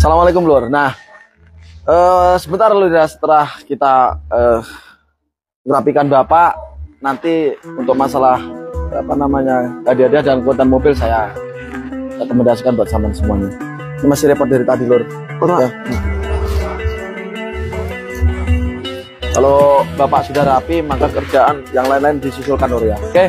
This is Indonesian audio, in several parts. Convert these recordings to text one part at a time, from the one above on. Assalamualaikum Lur. Nah, sebentar Lur, setelah kita grafikan Bapak, nanti untuk masalah apa namanya hadiah dan kuotan mobil saya rekomendasikan buat sampean semuanya. Ini masih repot dari tadi Lur. Ya. Kalau Bapak sudah rapi, maka kerjaan yang lain-lain disusulkan Lur ya. Oke. Okay?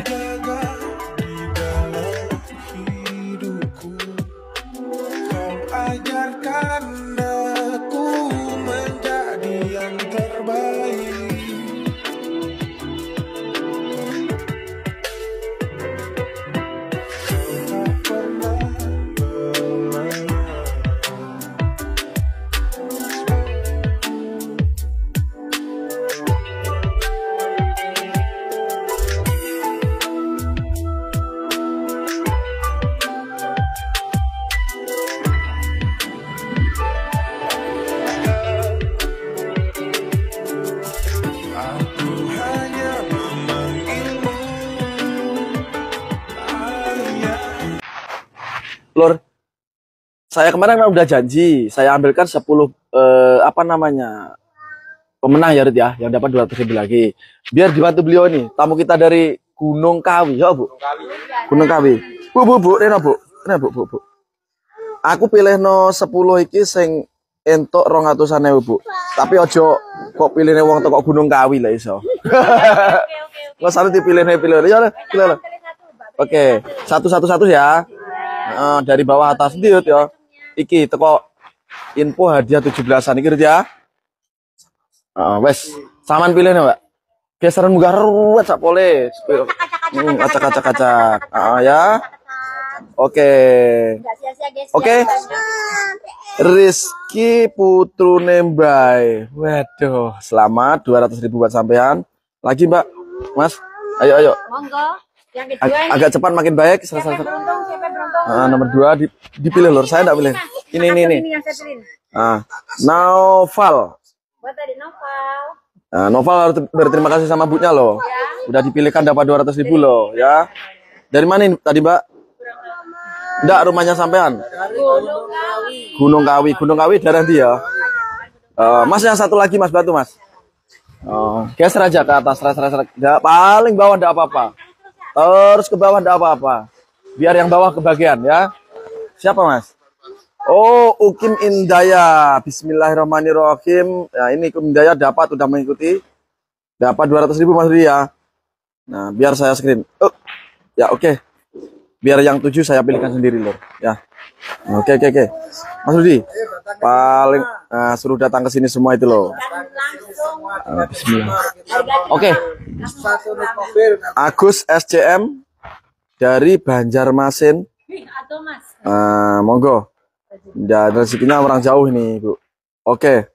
Saya kemarin kan udah janji, saya ambilkan 10 pemenang ya Rit ya, yang dapat 200.000 lagi. Biar dibantu beliau nih, tamu kita dari Gunung Kawi, ya Bu. Gunung Kawi. Bu, ini Bu. Ini Bu. Aku pilih no 10 iki sing entuk 200.000 Bu. Tapi ojo kok pilihne wong teko Gunung Kawi lah iso. Oke. Wes arep dipilih. Ya, pilih. Oke, satu ya. Dari bawah atas diut ya. Iki teko info hadiah 17-an iki ya. Wes, saman pilih Mbak. Biasane munggah ruwet sak pole. Acak-acak. Ya. Oke. Oke. Rizky Putru Nembai. Waduh, selamat 200.000 buat sampean. Lagi Mbak. Mas, ayo. Monggo. Yang kedua agak cepat makin baik. Siapa beruntung. Nomor 2 dipilih Lur. Saya enggak pilih. Ini. Noval. Buat tadi Noval. Noval harus berterima kasih sama Bunya loh. Ya. Udah dipilihkan dapat 200.000 loh ya. Dari mana ini, tadi Mbak? Enggak rumahnya sampean. Gunung Kawi daerah dia. Mas yang satu lagi Mas Batu Mas. Geser aja ke atas ras. Ya, paling bawah enggak apa-apa. Terus ke bawah enggak apa-apa. Biar yang bawah kebagian ya. Siapa Mas? Oh, Ukim Indaya. Bismillahirrahmanirrahim. Nah, ini Ukim Indaya dapat, udah mengikuti. Dapat 200.000 Mas Ria. Nah, biar saya screen. Ya, oke. Biar yang 7 saya pilihkan sendiri Lur, ya. Oke. Mas Rudi, paling suruh datang ke sini semua itu loh. Bismillah. Oke. Agus SCM dari Banjarmasin. Monggo. Ya, rezekinya orang jauh nih, Bu. Oke.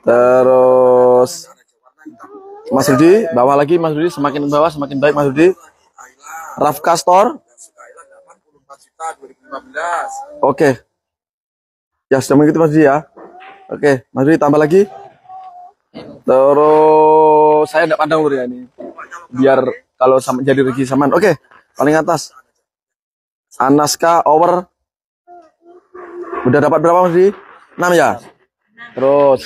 Terus Mas Rudi, bawah lagi Mas Rudi, semakin bawah semakin baik Mas Rudi. Raf Kastor. Oke. Ya sudah mengikuti Mas Dwi ya. Oke, Mas Dwi tambah lagi. Terus saya enggak pandang Lur ya ini. Biar kalau sama jadi rezeki saman. Oke, paling atas. Anaska over. Udah dapat berapa Mas Dwi? 6 ya. Terus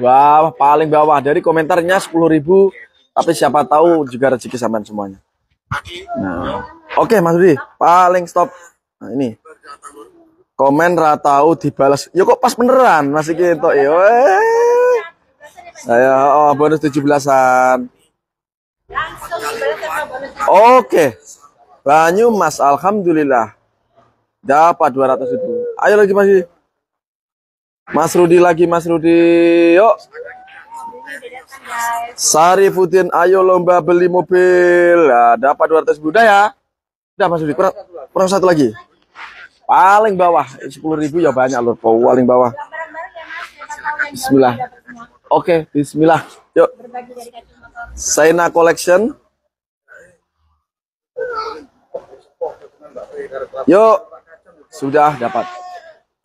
wah, paling bawah dari komentarnya 10.000. Tapi siapa tahu juga rezeki saman semuanya. Nah. Oke Mas Rudi, paling stop. Nah, ini komen ratau dibalas. Ya kok pas beneran masih gitu. Saya bonus 17-an. Oke. Banyu Mas, alhamdulillah. Dapat 200.000. Ayo lagi Mas Rudi. Mas Rudi. Yuk. Sarifuddin, ayo lomba beli mobil. Nah, dapat 200.000 ya. Udah Mas Rudi, kurang satu lagi. Paling bawah 10.000 ya banyak Lur, paling bawah. Bismillah. Oke, bismillah. Yuk. Saina Collection. Yuk. Sudah dapat.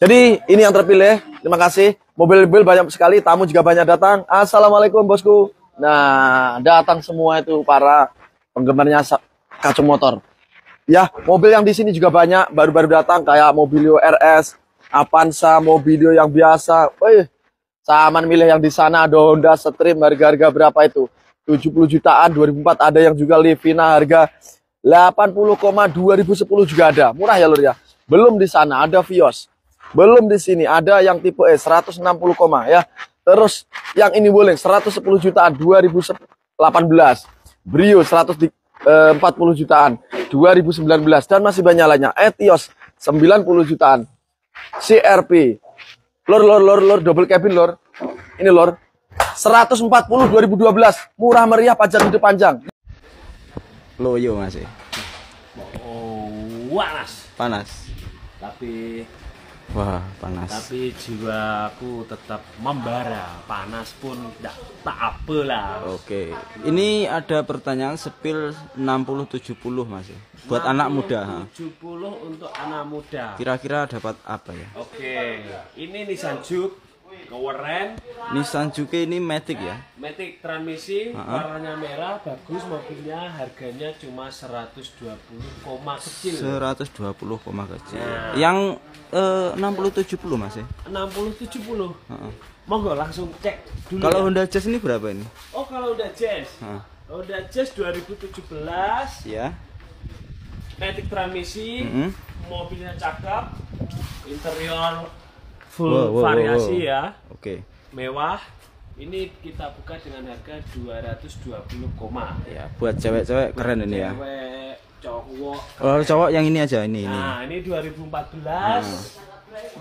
Jadi ini yang terpilih. Terima kasih. Mobil-mobil banyak sekali, tamu juga banyak datang. Assalamualaikum bosku. Nah, datang semua itu para penggemarnya Kacang Motor. Ya, mobil yang di sini juga banyak, baru-baru datang kayak Mobilio RS, Avanza, Mobilio yang biasa. Wih, saman milih yang di sana. Ada Honda Stream harga-harga berapa itu? 70 jutaan 2004. Ada yang juga Livina harga 80,2010 juga ada. Murah ya lur ya. Belum di sana ada Vios. Belum di sini ada yang tipe E 160, ya. Terus yang ini boleh 110 jutaan 2018. Brio 140 jutaan 2019 dan masih banyak lainnya. Etios 90 jutaan. CRP. Lor double cabin lor. Ini lor 140 2012. Murah meriah pajak hidup panjang. Loyo masih. Oh, panas. Panas. Tapi wah, panas. Tapi jiwaku tetap membara. Panas pun tak apalah. Oke. Ini ada pertanyaan sepil 60-70 Mas. Buat 60, anak muda. 70 untuk anak muda. Kira-kira dapat apa ya? Oke. Ini Nissan Juke, Kawren. Nissan Juke ini matic ya? Matic transmisi, warnanya merah, bagus mobilnya, harganya cuma 120, kecil. 120, kecil. Nah. Yang 60-70 Mas ya? 60-70. Monggo langsung cek dulu. Kalau ya. Honda Jazz ini berapa ini? Oh, kalau Honda Jazz. Honda Jazz 2017 ya. Matic transmisi, mobilnya cakep, interior full variasi ya. Oke. Mewah. Ini kita buka dengan harga 220. Ya, buat cewek-cewek keren ini ya. Cewek, cowok. Oh, cowok yang ini aja ini. Nah, ini 2014.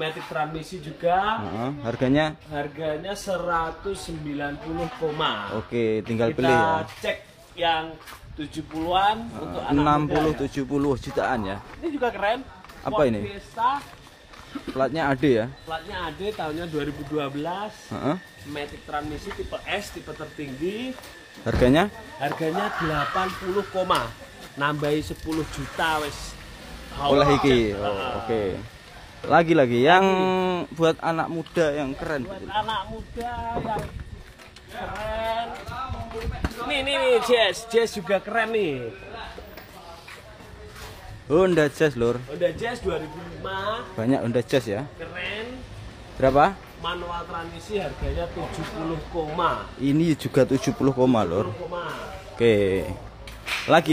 Matic transmisi juga. Harganya? Harganya 190. Oke, tinggal pilih ya. Kita cek yang 70-an untuk anak 60-70 jutaan ya. Ini juga keren. Apa Ford ini? Vespa. Platnya AD ya? Platnya AD tahunnya 2012. Matic transmisi tipe S, tipe tertinggi. Harganya? Harganya 80, nambahi 10 juta wes. Oleh iki. Oke. Lagi-lagi yang buat anak muda yang keren. Buat betul. Anak muda yang keren. Nih Jazz juga keren nih. Honda Jazz lur. Honda Jazz 2005. Banyak Honda Jazz ya. Keren. Berapa? Manual transmisi harganya 70. Ini juga 70, lur. 70. Oke. Lagi.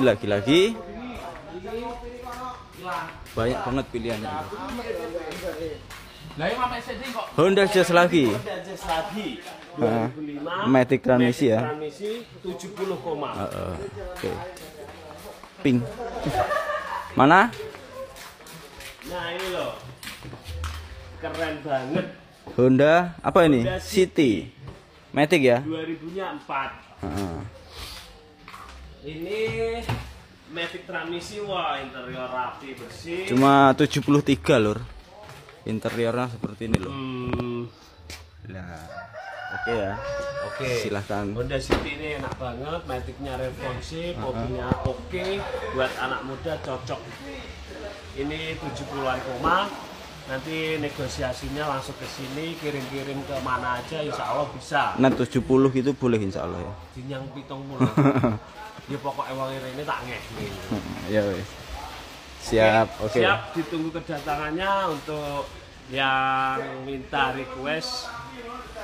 Banyak banget pilihannya. Honda Jazz lagi. Honda Jazz lagi. 2005. Matic transmisi ya. Transmisi 70. Oke. Pink. Mana? Nah ini loh, keren banget. Honda apa ini? Honda City. Matic ya? 2004. Ini Matic transmisi, wah interior rapi bersih. Cuma 73 lur. Interiornya seperti ini loh. Nah, oke ya. Oke. Silahkan. Honda City ini enak banget, maticnya responsif, mobilnya oke, buat anak muda cocok. Ini 70-an, nanti negosiasinya langsung ke sini, kirim-kirim ke mana aja, insya Allah bisa. Nah 70 itu boleh insya Allah ya. Dinyang pitung mulu. Ya pokoknya uang ini tak ngeh. Ya wes. Siap. Oke. Siap, ditunggu kedatangannya untuk yang minta request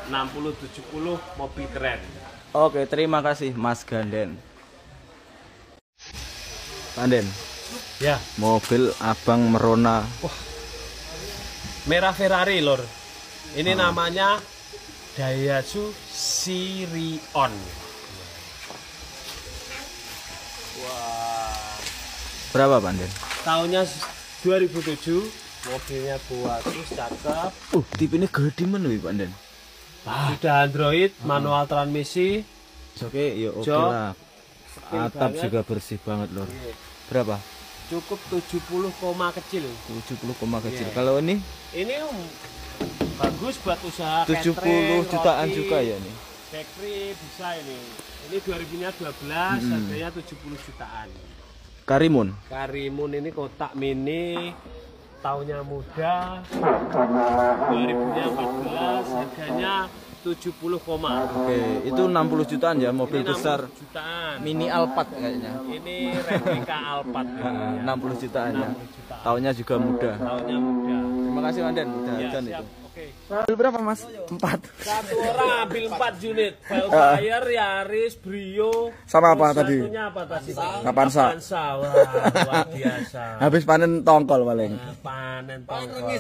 60-70 mobil keren. Oke, terima kasih Mas Ganden. Ganden. Ya, mobil abang merona. Wah. Merah Ferrari lor. Ini namanya Daihatsu Sirion. Wah. Berapa, Ganden? Tahunnya 2007. Mobilnya buatus cakep. Tipenya gede menurut Pak Den. Sudah Android, manual transmisi. Oke, ya oke lah. Atap banget. Juga bersih banget lor. Berapa? Cukup 70, kecil. 70, kecil. Yeah. Kalau ini? Ini bagus buat usaha. 70 jutaan roti, juga ya nih. Bakery bisa ini. Ini 2012, harganya 70 jutaan. Karimun. Karimun ini kotak mini. Tahunnya muda, 2014, harganya 70. Oke, itu 60 jutaan ya, mobil besar. Mini Alphard kayaknya. Ini replika Alphard. 60 jutaan ya. Tahunnya juga muda. Tahunnya muda. Terima kasih Manden, udah hujan ya, itu. Ambil berapa mas? 4. Satu orang ambil 4 unit. Velfire, Yaris, Brio. Sama apa tadi? Avanza. Avanza, wah luar biasa. Habis panen tongkol paling. Panen tongkol.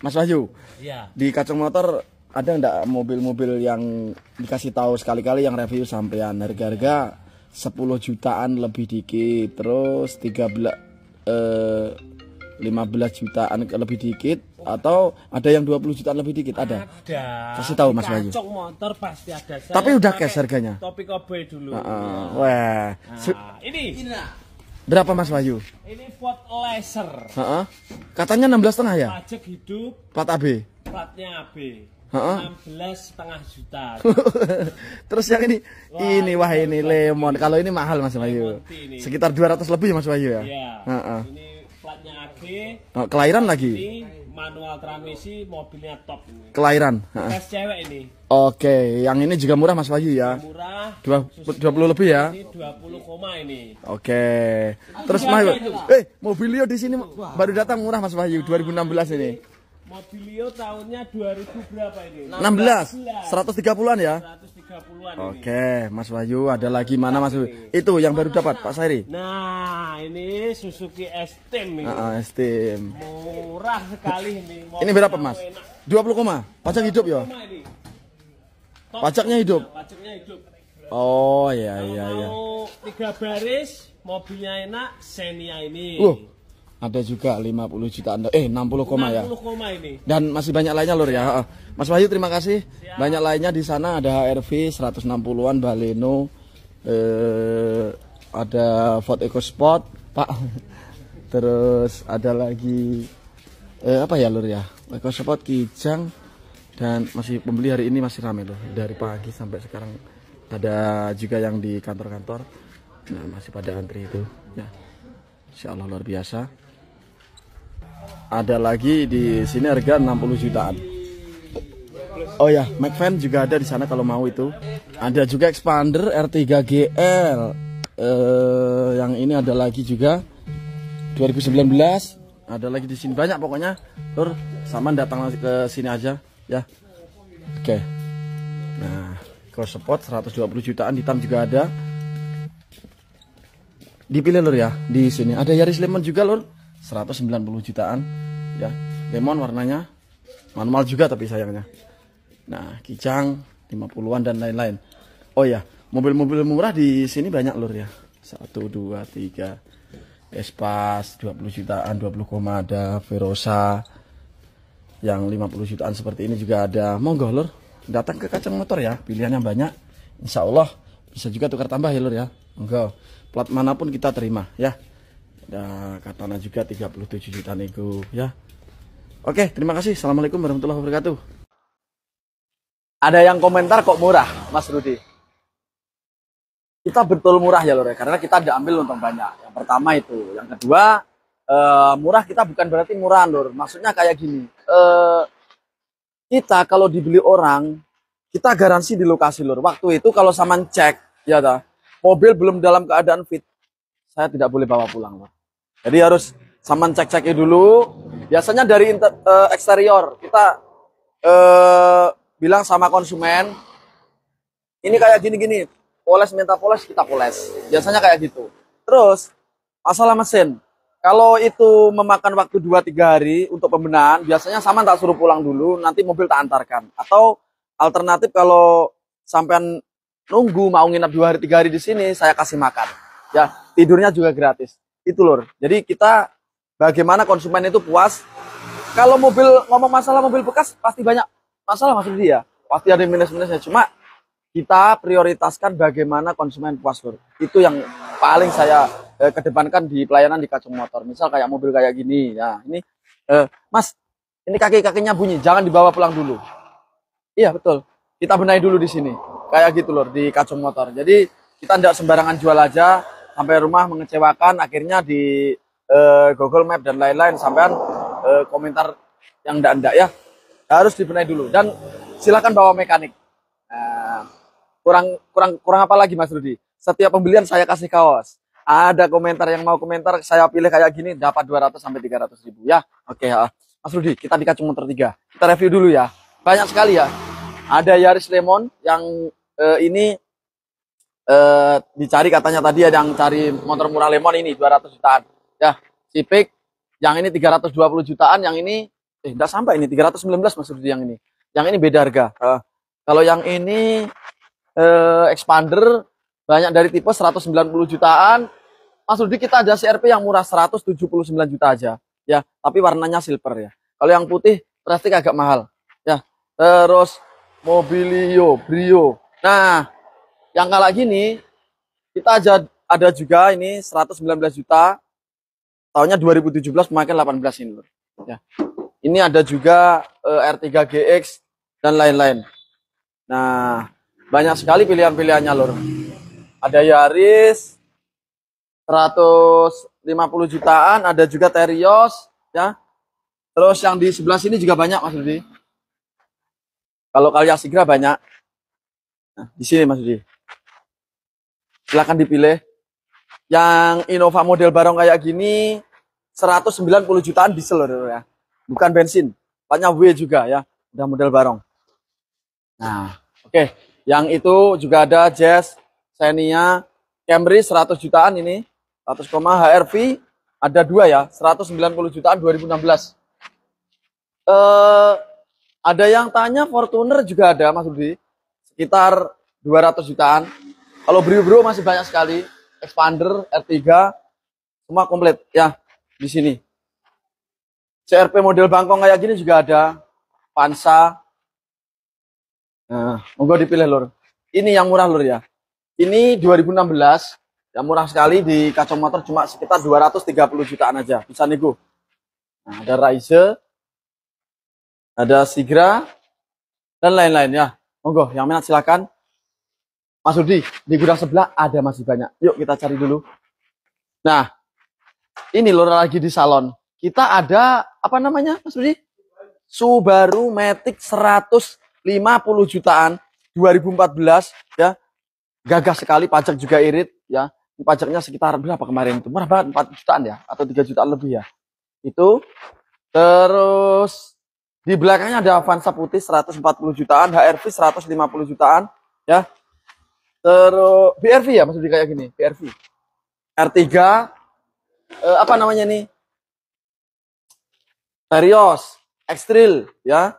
Mas Wahyu, ya. Di Kacang Motor ada enggak mobil-mobil yang dikasih tahu sekali-kali yang review sampean harga-harga 10 jutaan lebih dikit, terus 15 jutaan lebih dikit, atau ada yang 20 jutaan lebih dikit? Ada. Kasih tahu Mas Bayu. Kacang Motor pasti ada. Saya tapi udah cash harganya. Topi koboi dulu. Wah. Nah, ini. Berapa Mas Bayu? Ini Ford Laser. Katanya 16,5 ya? Pajak hidup. Plat AB. Platnya AB. 16,5 juta. Terus yang ini, wah, ini lemon. Kalau ini mahal Mas Bayu. Sekitar 200 lebih Mas Bayu ya. Iya. Ini platnya AG, kelahiran lagi, manual transmisi, mobilnya top. Kelairan. Tes cewek ini. Oke, yang ini juga murah Mas Wahyu ya. Murah. 20 lebih ya. Ini 20, ini. Oke. Terus Mas, Mobilio di sini baru datang murah Mas Wahyu, 2016 ini. Mobilio tahunnya 2000 berapa ini? 16. 130-an ya? 130-an. Oke, Mas Wahyu, ada lagi mana Mas? Itu yang baru dapat Pak Sairi. Nah, ini Suzuki S-Team ini. S-Team. Murah sekali ini. Ini berapa Mas? 20, pajak hidup ya? Pajaknya hidup. Pajaknya hidup. Oh, iya. 3 baris, mobilnya enak, Xenia ini. Ada juga 50 jutaan, 60 ya. 60 ini. Dan masih banyak lainnya Lur ya. Mas Wahyu terima kasih. Siap. Banyak lainnya di sana ada HR-V 160-an Baleno, ada Ford EcoSport, Pak. Terus ada lagi apa ya Lur ya? EcoSport Kijang, dan masih pembeli hari ini masih ramai loh. Dari pagi sampai sekarang ada juga yang di kantor-kantor. Nah, masih pada antri itu ya. Insya Allah luar biasa. Ada lagi di sini harga 60 jutaan. Oh ya, McFan juga ada di sana kalau mau itu. Ada juga Expander R3GL. Yang ini ada lagi juga 2019. Ada lagi di sini banyak pokoknya. Lur, sama datang ke sini aja ya. Oke. Nah, CrossSport 120 jutaan hitam juga ada. Dipilih Lur ya di sini. Ada Yaris Lemon juga Lur. 190 jutaan ya, lemon warnanya manual juga tapi sayangnya. Nah, Kijang 50-an dan lain-lain. Oh ya, mobil-mobil murah di sini banyak Lur ya. 1, 2, 3. Vespa 20 jutaan, 20, ada Verosa yang 50 jutaan seperti ini juga ada. Monggo Lur, datang ke Kacang Motor ya. Pilihannya banyak. Insya Allah bisa juga tukar tambah ya Lur ya. Monggo. Plat manapun kita terima ya. Nah, Katana juga 37 juta nego ya. Oke, terima kasih. Assalamualaikum warahmatullahi wabarakatuh. Ada yang komentar kok murah, Mas Rudi. Kita betul murah ya Lur, karena kita ada ambil untung banyak. Yang pertama itu, yang kedua murah kita bukan berarti murah Lur. Maksudnya kayak gini, kita kalau dibeli orang, kita garansi di lokasi Lur. Waktu itu kalau saman cek, ya ta, mobil belum dalam keadaan fit, saya tidak boleh bawa pulang Lur. Jadi harus saman cek-ceknya dulu. Biasanya dari eksterior kita bilang sama konsumen, ini kayak gini-gini, poles, minta poles, kita poles. Biasanya kayak gitu. Terus masalah mesin, kalau itu memakan waktu 2-3 hari untuk pembenahan, biasanya saman tak suruh pulang dulu, nanti mobil tak antarkan. Atau alternatif kalau sampean nunggu mau nginap 2-3 hari di sini, saya kasih makan. Ya, tidurnya juga gratis. Itu Lur. Jadi kita bagaimana konsumen itu puas. Kalau mobil, ngomong masalah mobil bekas, pasti banyak masalah maksud dia. Pasti ada minus-minusnya. Cuma kita prioritaskan bagaimana konsumen puas Lur. Itu yang paling saya kedepankan di pelayanan di Kacang Motor. Misal kayak mobil kayak gini. Ya, ini Mas, ini kaki-kakinya bunyi. Jangan dibawa pulang dulu. Iya betul. Kita benahi dulu di sini. Kayak gitu Lur di Kacang Motor. Jadi kita tidak sembarangan jual aja. Sampai rumah mengecewakan, akhirnya di Google Map dan lain-lain, sampean komentar yang ndak-ndak ya. Harus dibenahi dulu, dan silakan bawa mekanik. Kurang apa lagi Mas Rudi? Setiap pembelian saya kasih kaos. ada komentar yang mau komentar, saya pilih kayak gini dapat 200 sampai 300 ribu ya. Oke ya, Mas Rudi, kita di Kacang Motor 3 kita review dulu ya. Banyak sekali ya. Ada Yaris Lemon yang ini dicari katanya tadi ada yang cari motor murah Lemon ini 200 jutaan ya. Civic yang ini 320 jutaan, yang ini enggak sampai ini 319 Mas Rudi yang ini. Yang ini beda harga. Kalau yang ini Expander banyak dari tipe 190 jutaan. Mas Rudi, kita ada CRP yang murah 179 juta aja ya, tapi warnanya silver ya. Kalau yang putih plastik agak mahal ya. Terus Mobilio, Brio. Nah, yang kalah gini kita ada juga ini 119 juta. Tahunnya 2017 pemakaian 18 ini ya. Ini ada juga R3 GX dan lain-lain. Nah, banyak sekali pilihan-pilihannya lor. Ada Yaris 150 jutaan, ada juga Terios ya. Terus yang di sebelah sini juga banyak Mas Rudi. Kalau kalian segera banyak. Nah, di sini Mas Rudi. Silakan dipilih. Yang Innova model barong kayak gini 190 jutaan diesel lor ya. Bukan bensin, platnya W juga ya, udah model barong. Nah, oke, yang itu juga ada Jazz, Xenia, Camry 100 jutaan ini, 100, HR-V ada dua ya, 190 jutaan 2016. Ada yang tanya Fortuner juga ada Mas Rudi, sekitar 200 jutaan. Kalau Brio-Brio masih banyak sekali, Expander, R3, semua komplit ya di sini. CRP model bangkong kayak gini juga ada, Avanza. Nah, monggo dipilih lor. Ini yang murah lor ya. Ini 2016, yang murah sekali di Kacang Motor cuma sekitar 230 jutaan aja, bisa nego. Nah, ada Raise, ada Sigra dan lain-lain ya. Monggo, yang minat silakan. Mas Rudi, di gudang sebelah ada masih banyak. Yuk kita cari dulu. Nah, ini lor lagi di salon. Kita ada, apa namanya Mas Rudi? Subaru Matic 150 jutaan 2014 ya. Gagah sekali, pajak juga irit ya. Pajaknya sekitar berapa kemarin itu? Murah banget, 4 jutaan ya atau 3 jutaan lebih ya. Itu terus di belakangnya ada Avanza putih 140 jutaan, HR-V 150 jutaan ya. Terus BRV ya Mas Rudi kayak gini, BRV. R3 apa namanya nih? Terios, Xtril ya.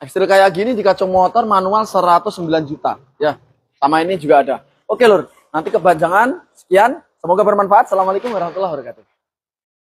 Xtril kayak gini di Kacang Motor manual 109 juta ya. Sama ini juga ada. Oke lur, nanti kepanjangan. Sekian, semoga bermanfaat. Assalamualaikum warahmatullahi wabarakatuh.